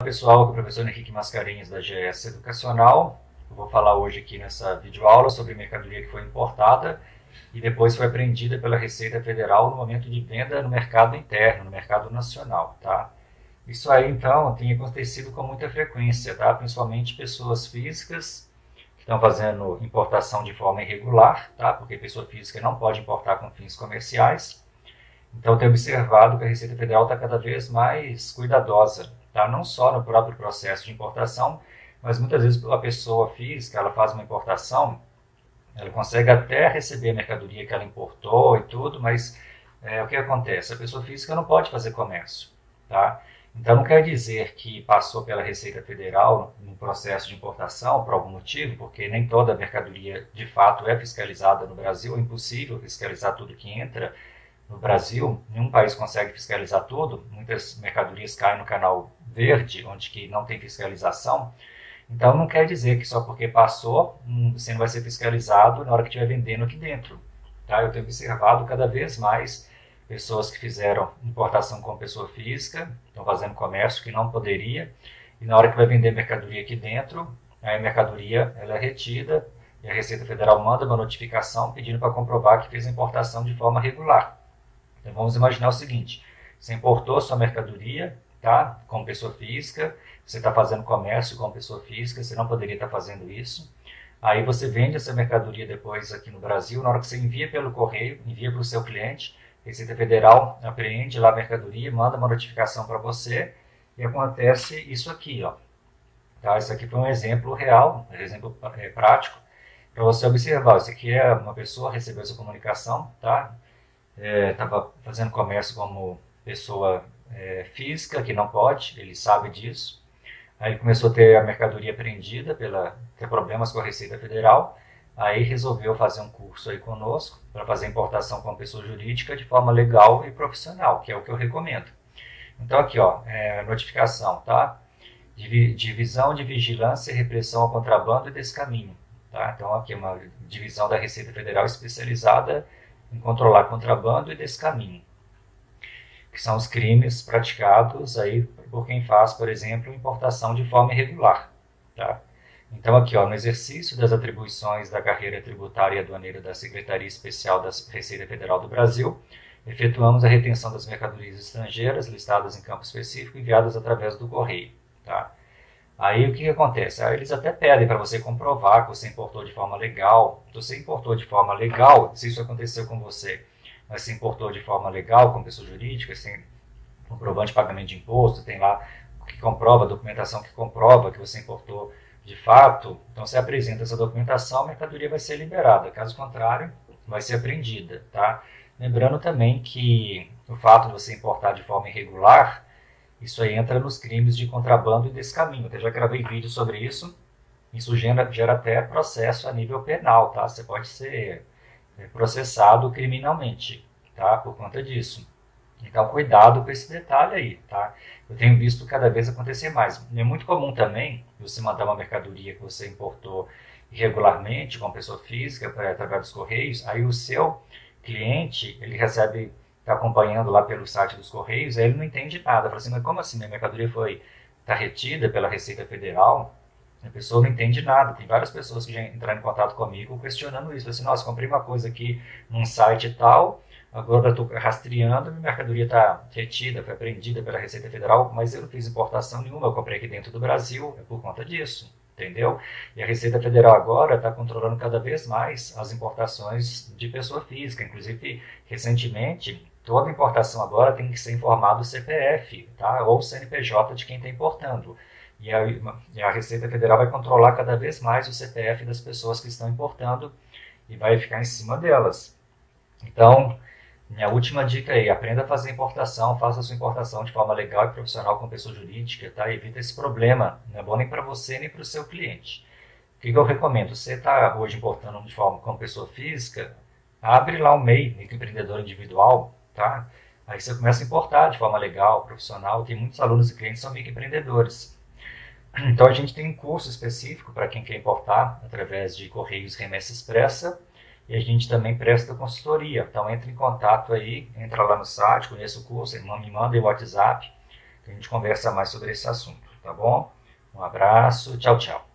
Olá pessoal, aqui é o professor Henrique Mascarenhas da GS Educacional. Eu vou falar hoje aqui nessa videoaula sobre mercadoria que foi importada e depois foi apreendida pela Receita Federal no momento de venda no mercado interno, no mercado nacional, tá? Isso aí então tem acontecido com muita frequência, tá? Principalmente pessoas físicas que estão fazendo importação de forma irregular, tá? Porque pessoa física não pode importar com fins comerciais. Então eu tenho observado que a Receita Federal está cada vez mais cuidadosa, tá? Não só no próprio processo de importação, mas muitas vezes a pessoa física, ela faz uma importação, ela consegue até receber a mercadoria que ela importou e tudo, mas o que acontece? A pessoa física não pode fazer comércio, tá? Então não quer dizer que passou pela Receita Federal no processo de importação por algum motivo, porque nem toda a mercadoria de fato é fiscalizada no Brasil, é impossível fiscalizar tudo que entra. No Brasil, nenhum país consegue fiscalizar tudo, muitas mercadorias caem no canal verde, onde que não tem fiscalização. Então não quer dizer que só porque passou, você não vai ser fiscalizado na hora que estiver vendendo aqui dentro, tá? Eu tenho observado cada vez mais pessoas que fizeram importação com pessoa física, estão fazendo comércio que não poderia, e na hora que vai vender mercadoria aqui dentro, a mercadoria ela é retida, e a Receita Federal manda uma notificação pedindo para comprovar que fez a importação de forma regular. Então vamos imaginar o seguinte, você importou sua mercadoria, tá, com pessoa física, você está fazendo comércio com pessoa física, você não poderia estar fazendo isso. Aí você vende essa mercadoria depois aqui no Brasil, na hora que você envia pelo correio, envia para o seu cliente, a Receita Federal apreende lá a mercadoria, manda uma notificação para você e acontece isso aqui, ó. Tá, isso aqui foi um exemplo real, um exemplo prático, para você observar. Isso aqui é uma pessoa recebeu essa comunicação, tá? Estava fazendo comércio como pessoa física, que não pode, ele sabe disso. Aí ele começou a ter a mercadoria apreendida, ter problemas com a Receita Federal. Aí resolveu fazer um curso aí conosco, para fazer importação com pessoa jurídica de forma legal e profissional, que é o que eu recomendo. Então aqui, ó, notificação, tá? Divisão de Vigilância e Repressão ao Contrabando e Descaminho, tá? Então aqui é uma divisão da Receita Federal especializada em controlar contrabando e descaminho, que são os crimes praticados aí por quem faz, por exemplo, importação de forma irregular, tá? Então aqui, ó, no exercício das atribuições da carreira tributária e aduaneira da Secretaria Especial da Receita Federal do Brasil, efetuamos a retenção das mercadorias estrangeiras listadas em campo específico enviadas através do correio, tá? Aí o que acontece? Aí eles até pedem para você comprovar que você importou de forma legal. Se você importou de forma legal, se isso aconteceu com você, mas se importou de forma legal com pessoa jurídica, sem comprovante de pagamento de imposto, tem lá o que comprova, a documentação que comprova que você importou de fato, então você apresenta essa documentação, a mercadoria vai ser liberada. Caso contrário, vai ser apreendida, tá? Lembrando também que o fato de você importar de forma irregular, isso aí entra nos crimes de contrabando e descaminho. Até já gravei vídeo sobre isso. Isso gera até processo a nível penal, tá? Você pode ser processado criminalmente, tá? Por conta disso. Então, cuidado com esse detalhe aí, tá? Eu tenho visto cada vez acontecer mais. É muito comum também você mandar uma mercadoria que você importou irregularmente, com pessoa física, através dos correios. Aí o seu cliente, ele recebe... Está acompanhando lá pelo site dos Correios, aí ele não entende nada. Fala assim, mas como assim? Minha mercadoria está retida pela Receita Federal? A pessoa não entende nada. Tem várias pessoas que já entraram em contato comigo questionando isso. Fala assim, nossa, comprei uma coisa aqui num site e tal, agora estou rastreando, minha mercadoria está retida, foi apreendida pela Receita Federal, mas eu não fiz importação nenhuma, eu comprei aqui dentro do Brasil, é por conta disso, entendeu? E a Receita Federal agora está controlando cada vez mais as importações de pessoa física. Inclusive, recentemente... Toda importação agora tem que ser informado o CPF, tá? Ou o CNPJ de quem está importando. E a Receita Federal vai controlar cada vez mais o CPF das pessoas que estão importando e vai ficar em cima delas. Então, minha última dica aí, aprenda a fazer importação, faça a sua importação de forma legal e profissional com pessoa jurídica, tá? Evita esse problema, não é bom nem para você nem para o seu cliente. O que eu recomendo? Você está hoje importando de forma como pessoa física, abre lá o MEI, microempreendedor individual, tá? Aí você começa a importar de forma legal, profissional. Tem muitos alunos e clientes que são microempreendedores. Então a gente tem um curso específico para quem quer importar através de Correios Remessa Expressa e a gente também presta consultoria. Então entra em contato aí, entra lá no site, conheça o curso, me manda aí o WhatsApp, que a gente conversa mais sobre esse assunto. tá bom? Um abraço, tchau, tchau.